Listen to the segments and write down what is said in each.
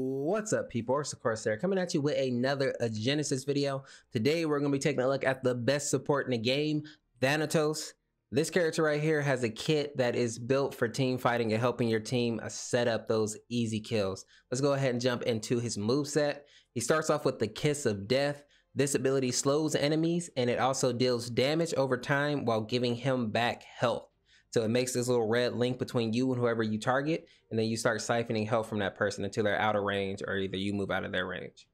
What's up, people? Orseofkorse coming at you with another Genesis video. Today we're going to be taking a look at the best support in the game, Thanatos. This character right here has a kit that is built for team fighting and helping your team set up those easy kills. Let's go ahead and jump into his moveset. He starts off with the Kiss of Death. This ability slows enemies and it also deals damage over time while giving him back health. So it makes this little red link between you and whoever you target, and then you start siphoning health from that person until they're out of range or either you move out of their range.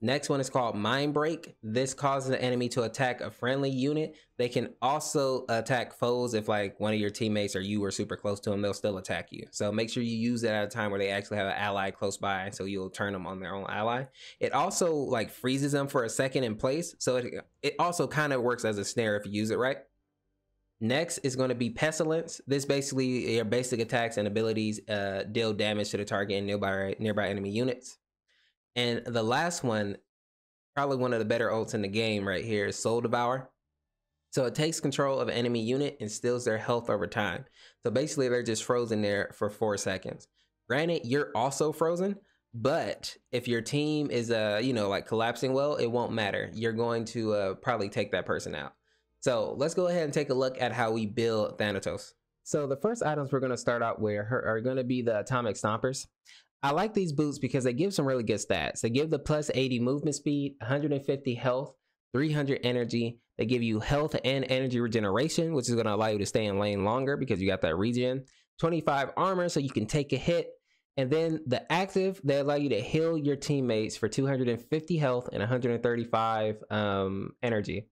Next one is called Mind Break. This causes the enemy to attack a friendly unit. They can also attack foes if like one of your teammates or you were super close to them, they'll still attack you. So make sure you use it at a time where they actually have an ally close by, so you'll turn them on their own ally. It also like freezes them for a second in place. So it also kind of works as a snare if you use it right. Next is going to be Pestilence. This basically, your basic attacks and abilities deal damage to the target and nearby enemy units. And the last one, probably one of the better ults in the game right here, is Soul Devour. So it takes control of an enemy unit and steals their health over time. So basically they're just frozen there for 4 seconds. Granted, you're also frozen, but if your team is, you know, like collapsing, well, it won't matter. You're going to probably take that person out. So let's go ahead and take a look at how we build Thanatos. So the first items we're going to start out with are going to be the Atomic Stompers. I like these boots because they give some really good stats. They give the plus 80 movement speed, 150 health, 300 energy. They give you health and energy regeneration, which is going to allow you to stay in lane longer because you got that regen. 25 armor, so you can take a hit. And then the active, they allow you to heal your teammates for 250 health and 135 energy.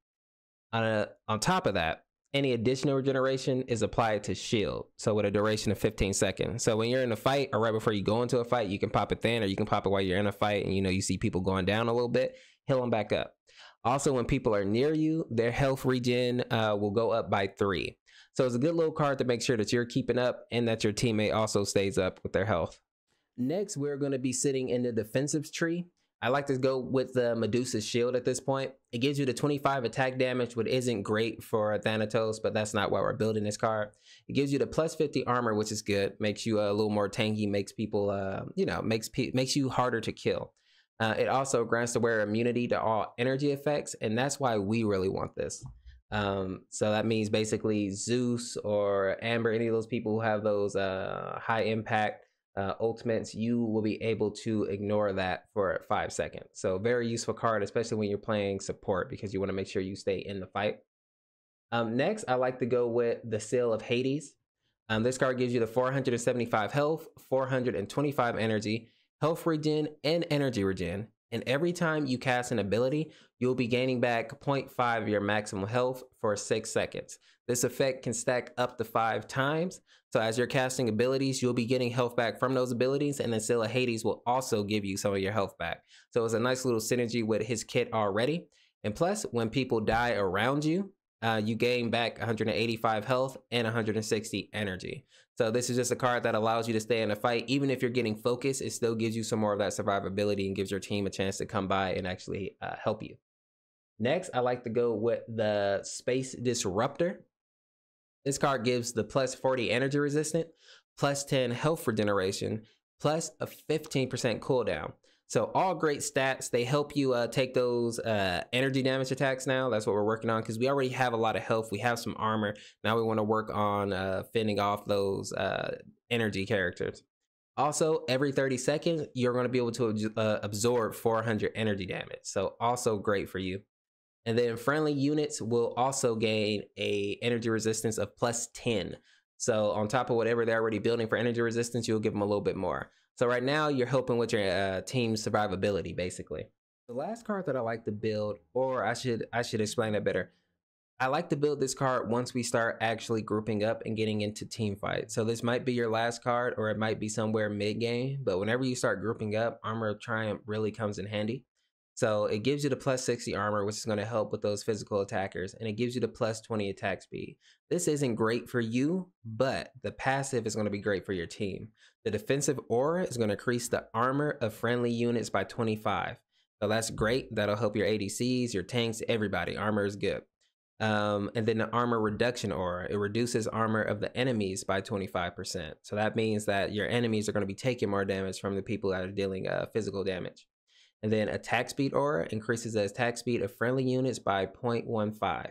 On top of that, any additional regeneration is applied to shield, so with a duration of 15 seconds. So when you're in a fight or right before you go into a fight, you can pop it then, or you can pop it while you're in a fight and you know you see people going down a little bit, heal them back up. Also, when people are near you, their health regen will go up by 3. So it's a good little card to make sure that you're keeping up and that your teammate also stays up with their health. Next, we're going to be sitting in the defensive tree. I like to go with the Medusa's shield at this point. It gives you the 25 attack damage, which isn't great for Thanatos, but that's not why we're building this card. It gives you the plus 50 armor, which is good. Makes you a little more tanky, makes people, you know, makes you harder to kill. It also grants the wearer immunity to all energy effects, and that's why we really want this. So that means basically Zeus or Amber, any of those people who have those high impact ultimates, you will be able to ignore that for 5 seconds. So very useful card, especially when you're playing support, because you want to make sure you stay in the fight. Next, I like to go with the Seal of Hades. This card gives you the 475 health, 425 energy, health regen, and energy regen. And every time you cast an ability, you'll be gaining back 0.5 of your maximum health for 6 seconds. This effect can stack up to 5 times. So as you're casting abilities, you'll be getting health back from those abilities, and then Scylla Hades will also give you some of your health back. So it's a nice little synergy with his kit already. And plus, when people die around you, you gain back 185 health and 160 energy. So this is just a card that allows you to stay in a fight. Even if you're getting focused, it still gives you some more of that survivability and gives your team a chance to come by and actually help you. Next, I like to go with the Space Disruptor. This card gives the plus 40 energy resistant, plus 10 health regeneration, plus a 15% cooldown. So all great stats. They help you take those energy damage attacks now. That's what we're working on because we already have a lot of health. We have some armor. Now we want to work on fending off those energy characters. Also, every 30 seconds, you're going to be able to absorb 400 energy damage. So also great for you. And then friendly units will also gain a energy resistance of plus 10. So on top of whatever they're already building for energy resistance, you'll give them a little bit more. So right now you're helping with your team's survivability, basically. The last card that I like to build, or I should explain that better. I like to build this card once we start actually grouping up and getting into team fights. So this might be your last card, or it might be somewhere mid game, but whenever you start grouping up, Armor of Triumph really comes in handy. So it gives you the plus 60 armor, which is going to help with those physical attackers, and it gives you the plus 20 attack speed. This isn't great for you, but the passive is going to be great for your team. The defensive aura is going to increase the armor of friendly units by 25. So that's great. That'll help your ADCs, your tanks, everybody. Armor is good. And then the armor reduction aura. It reduces armor of the enemies by 25%. So that means that your enemies are going to be taking more damage from the people that are dealing physical damage. And then attack speed aura increases the attack speed of friendly units by 0.15.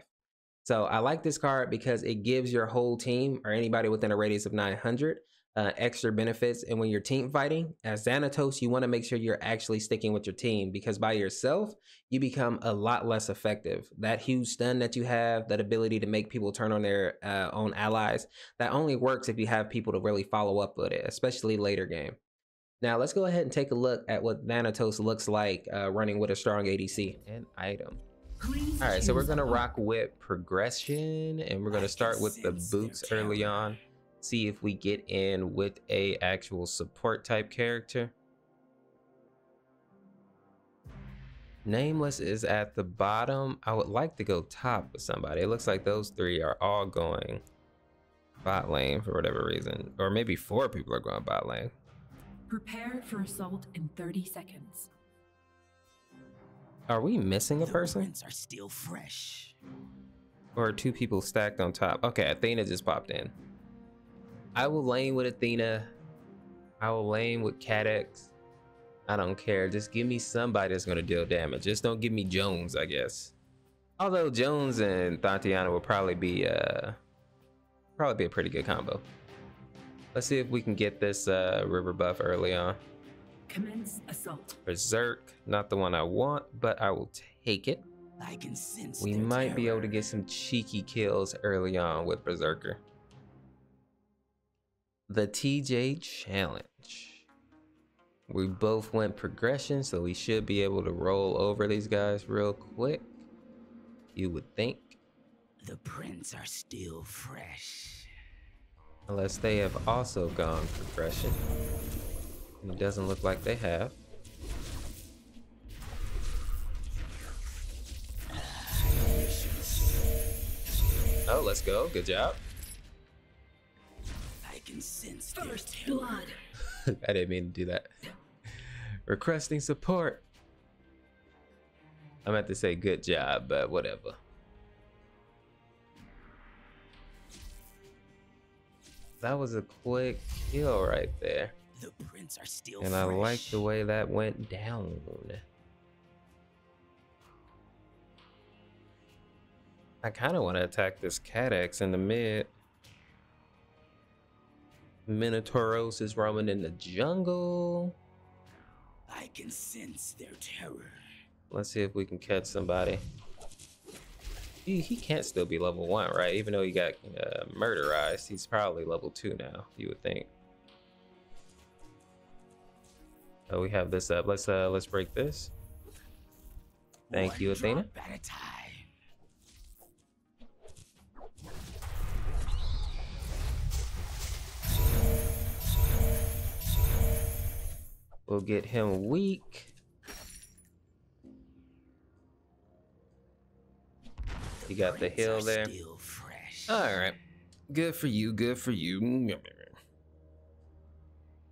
So I like this card because it gives your whole team or anybody within a radius of 900 extra benefits. And when you're team fighting as Thanatos, you want to make sure you're actually sticking with your team, because by yourself, you become a lot less effective. That huge stun that you have, that ability to make people turn on their own allies, that only works if you have people to really follow up with it, especially later game. Now let's go ahead and take a look at what Thanatos looks like running with a strong ADC and item. All right, so we're gonna rock with progression, and we're gonna start with the boots early on. See if we get in with a actual support type character. Nameless is at the bottom. I would like to go top with somebody. It looks like those three are all going bot lane for whatever reason, or maybe four people are going bot lane. Prepare for assault in 30 seconds. Are we missing a person? The wounds are still fresh. Or are two people stacked on top? Okay, Athena just popped in. I will lane with Athena. I will lane with Cadex. I don't care. Just give me somebody that's going to deal damage. Just don't give me Jones, I guess. Although Jones and Tatiana will probably be a pretty good combo. Let's see if we can get this river buff early on. Commence assault. Berserk, not the one I want, but I will take it. I can sense we might be able to get some cheeky kills early on with Berserker. The TJ challenge. We both went progression, so we should be able to roll over these guys real quick. You would think. The prints are still fresh. Unless they have also gone progression. And it doesn't look like they have. Oh, let's go. Good job. Since first blood. I didn't mean to do that. Requesting support. I'm about to say good job, but whatever. That was a quick kill right there. The prints are still and fresh. I like the way that went down. I kind of want to attack this Cadex in the mid. Minotauros is roaming in the jungle. I can sense their terror. Let's see if we can catch somebody. He can't still be level 1, right? Even though he got murderized, he's probably level 2 now, you would think. So we have this up. Let's break this. Thank you, Athena. We'll get him weak. You got the heal there. All right, good for you. Good for you.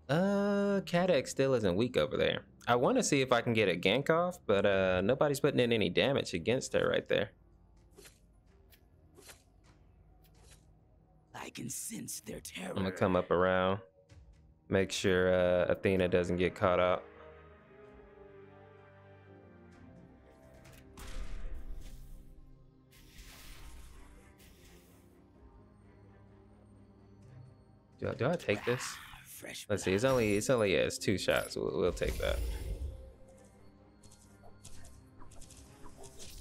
Cadex still isn't weak over there. I want to see if I can get a gank off, but nobody's putting in any damage against her right there. I can sense their terror. I'm gonna come up around. Make sure Athena doesn't get caught out. Do I take this? Let's see. It's two shots. We'll take that.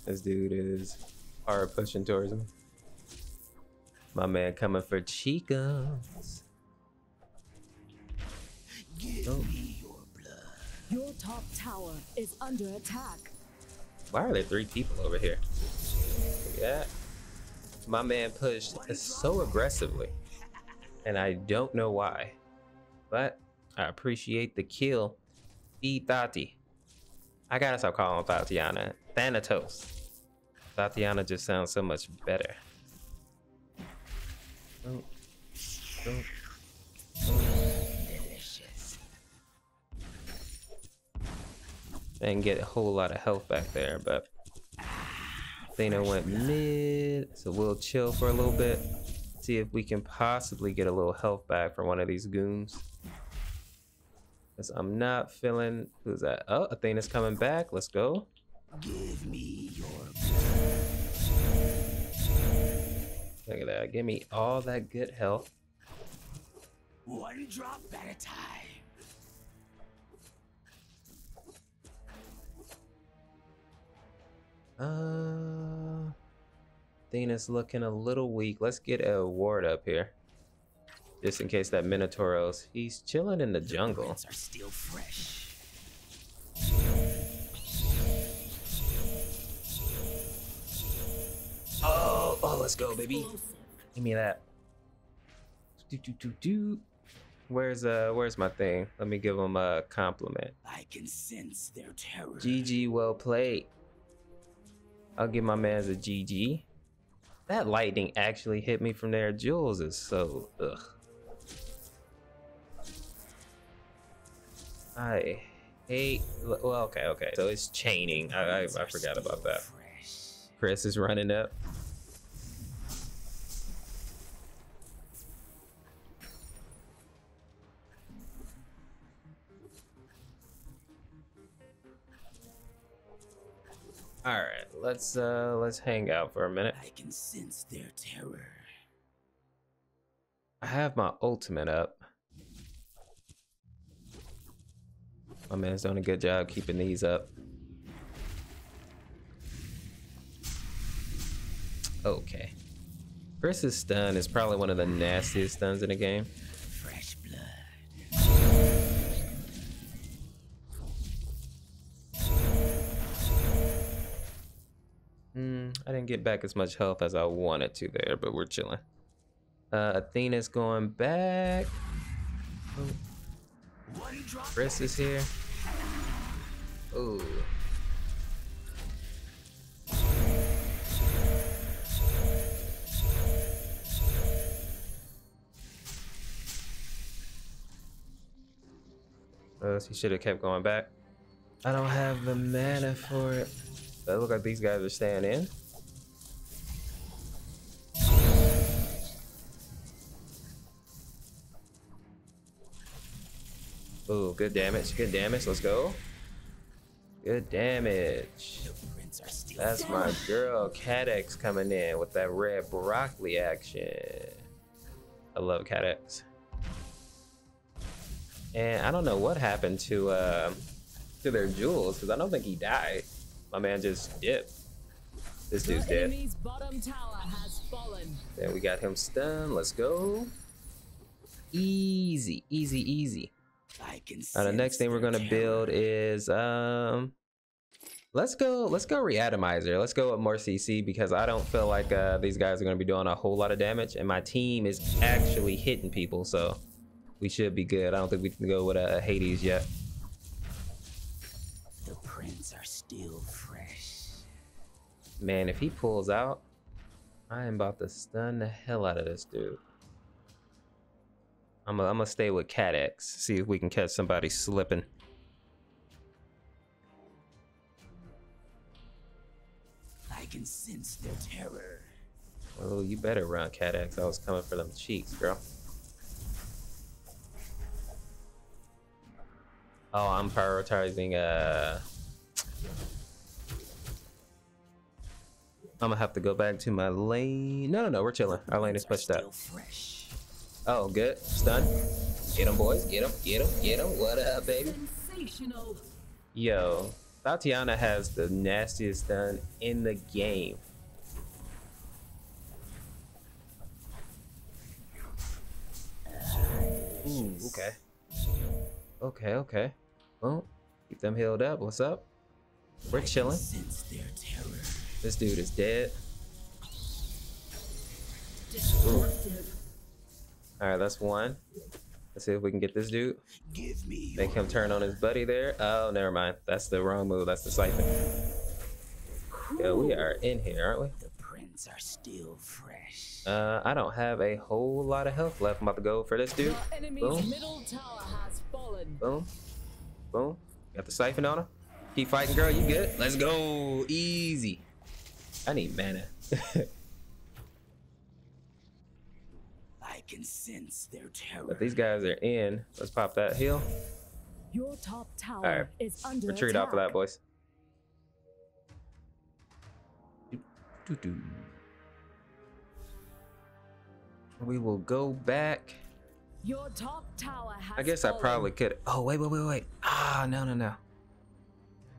This dude is hard pushing towards me. My man coming for chicas. Give me your blood. Your top tower is under attack. Why are there three people over here? Yeah, my man pushed so aggressively, and I don't know why, but I appreciate the kill. Thati. I gotta stop calling Tatiana Thanatos. Tatiana just sounds so much better. And get a whole lot of health back there, but Athena went mid, so we'll chill for a little bit. See if we can possibly get a little health back from one of these goons. Because I'm not feeling... Who's that? Oh, Athena's coming back. Let's go. Give me your... Look at that. Give me all that good health. One drop at a time. Athena's looking a little weak. Let's get a ward up here, just in case that Minotauros. He's chilling in the jungle. Are still fresh. Oh, oh, let's go, baby! Give me that. Where's my thing? Let me give him a compliment. I can sense their terror. GG, well played. I'll give my man's a GG. That lightning actually hit me from there. Jules is so ugh. I hate. Well, okay, okay. So it's chaining. I forgot about that. Chris is running up. All right, let's hang out for a minute. I can sense their terror. I have my ultimate up. My man's doing a good job keeping these up. Okay. Chris's stun is probably one of the nastiest stuns in the game. Fresh blood. I didn't get back as much health as I wanted to there, but we're chilling. Athena's going back. Oh. Chris is here. Ooh. He should have kept going back. I don't have the mana for it. But it looks like these guys are staying in. Ooh, good damage. Good damage. Let's go. Good damage. That's my girl, Cadex, coming in with that red broccoli action. I love Cadex. And I don't know what happened to their jewels, because I don't think he died. My man just dipped. This dude's dead. Then we got him stunned. Let's go. Easy, easy, easy. Now the next thing we're gonna build is let's go reatomizer. Let's go with more CC, because I don't feel like these guys are gonna be doing a whole lot of damage, and my team is actually hitting people, so we should be good. I don't think we can go with Hades yet. The prints are still fresh. Man, if he pulls out, I am about to stun the hell out of this dude. I'm gonna stay with Cadex, see if we can catch somebody slipping. I can sense their terror. Oh, you better run, Cadex. I was coming for them cheeks, girl. Oh, I'm prioritizing, I'm gonna have to go back to my lane. No, no, no, we're chilling. Our lane is pushed out. Oh, good. Stun. Get him, boys. Get him, get him, get him. What up, baby? Yo, Tatiana has the nastiest stun in the game. Ooh, okay. Okay, okay. Well, keep them healed up. What's up? We're chilling. This dude is dead. Ooh. All right, that's one. Let's see if we can get this dude. Make him turn on his buddy there. Oh, never mind. That's the wrong move. That's the siphon. Yeah, we are in here, aren't we? The prints are still fresh. I don't have a whole lot of health left. I'm about to go for this dude. Boom. Boom. Boom. Got the siphon on him. Keep fighting, girl. You good? Let's go. Easy. I need mana. I can sense their terror. But these guys are in. Let's pop that heal. Your top tower is under retreat attack. Off of that, boys. We will go back. Your top tower has I guess fallen. I probably could. Oh, wait. Ah, no.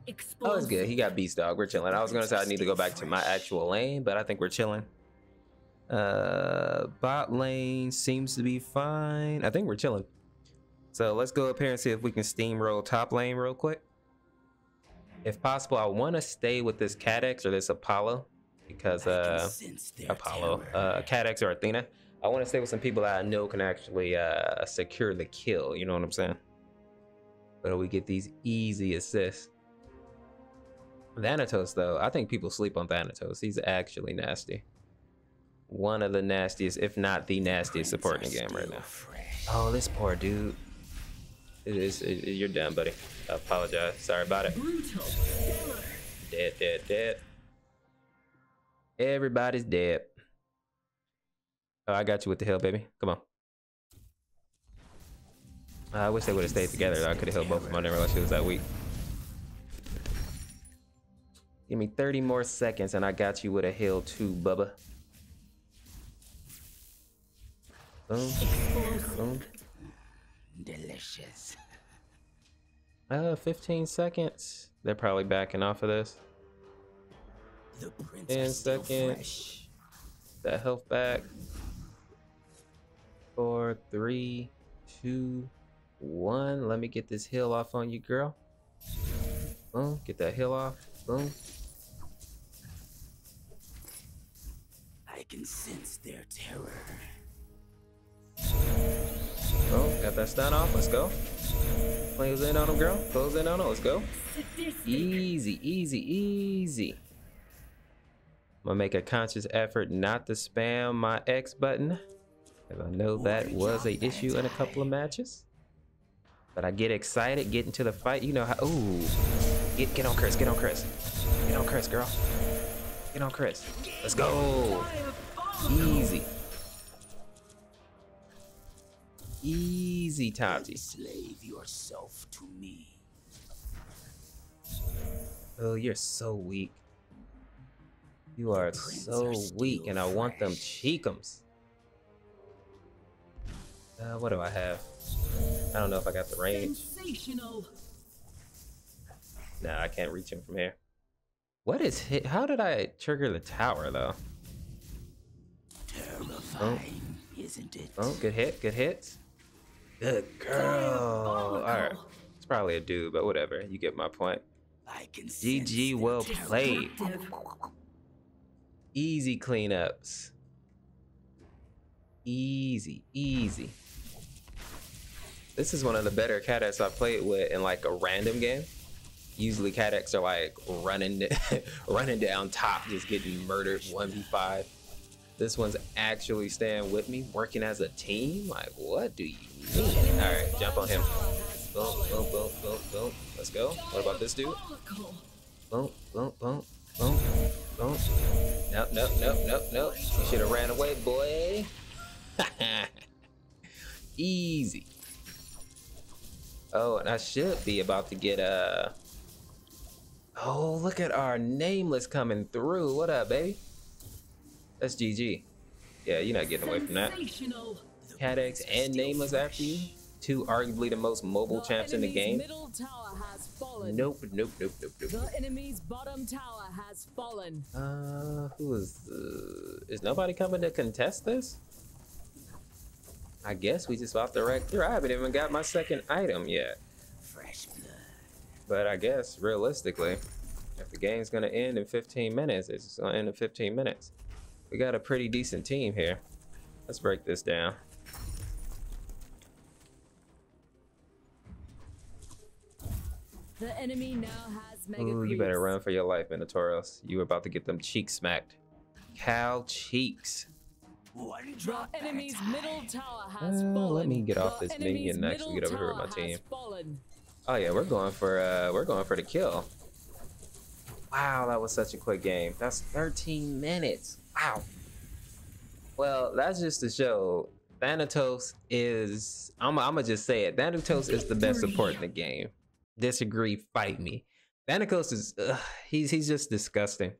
Explosive. Oh, it's good. He got Beast Dog. We're chilling. I was going to say I need to go back to my actual lane, but I think we're chilling. Bot lane seems to be fine. I think we're chilling. So let's go up here and see if we can steamroll top lane real quick. If possible, I want to stay with this Cadex or this Apollo. Because Apollo, Cadex or Athena. I want to stay with some people that I know can actually secure the kill. You know what I'm saying? But we get these easy assists. Thanatos, though, I think people sleep on Thanatos. He's actually nasty. One of the nastiest, if not the nastiest support in the game right now. Oh, this poor dude. You're done, buddy. I apologize. Sorry about it. Dead. Everybody's dead. Oh, I got you with the heal, baby. Come on. I wish they would have stayed together. I could have healed both of them. I didn't realize she was that weak. Give me 30 more seconds and I got you with a heal too, Bubba. Boom. Boom. Delicious. 15 seconds. They're probably backing off of this. 10 seconds. That health back. 4, 3, 2, 1. Let me get this heal off on you, girl. Boom. Get that heal off. Boom. I can sense their terror. Oh, got that stun off. Let's go. Close in on them, girl. Close in on them. Let's go. Easy. I'm gonna make a conscious effort not to spam my X button, because I know that was an issue in a couple of matches. But I get excited, get into the fight. You know how? Ooh, get on Chris, get on Chris, girl, get on Chris. Let's go. Easy, Tati. Slave yourself to me. Oh, you're so weak. You are so weak, and I want them cheekums. What do I have? I don't know if I got the range. Nah, I can't reach him from here. What is hit? How did I trigger the tower, though? Terrifying, isn't it? Oh, good hit. Good girl. All right, it's probably a dude, but whatever. You get my point. GG, well played. Easy cleanups. Easy. This is one of the better Cadex I've played with in like a random game. Usually Cadex are like running down top, just getting murdered 1v5. This one's actually staying with me, working as a team. Like, what do you mean? All right, jump on him. Boom. Let's go. What about this dude? Boom. Oh. Nope. You should have ran away, boy. Easy. Oh, and I should be about to get a... Oh, look at our Nameless coming through. What up, baby? That's GG. Yeah, you're not getting away from that. Cadex and Nameless after you. Two arguably the most mobile champs in the game. Nope. The enemy's bottom tower has fallen. Who is nobody coming to contest this? I guess we just off the wreck through. I haven't even got my second item yet. Fresh blood. But I guess realistically, if the game's gonna end in 15 minutes, it's just gonna end in 15 minutes. We got a pretty decent team here. Let's break this down. The enemy now has mega. Ooh, you better run for your life, Minotauros. You were about to get them cheek smacked. Cow cheeks. The enemy's middle tower has fallen. Let me get off this minion and actually get over here with my team. Oh yeah, we're going for the kill. Wow, that was such a quick game. That's 13 minutes. Wow. Well, that's just to show Thanatos is, I'm gonna just say it. Thanatos is the best support in the game. Disagree, fight me. Thanatos is, he's just disgusting.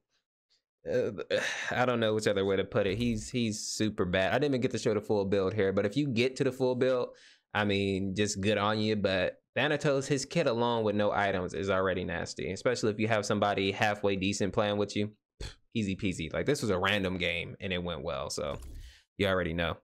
I don't know which other way to put it. He's super bad. I didn't even get to show the full build here, but if you get to the full build, I mean, just good on you. But Thanatos, his kit alone with no items is already nasty, especially if you have somebody halfway decent playing with you. Easy peasy. Like, this was a random game and it went well, so you already know.